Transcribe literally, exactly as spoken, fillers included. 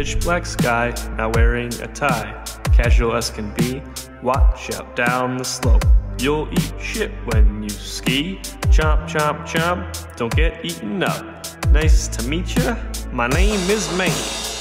pitch black sky, not wearing a tie. Casual as can be, watch out down the slope. You'll eat shit when you ski. Chomp, chomp, chomp, don't get eaten up. Nice to meet ya, my name is Mane.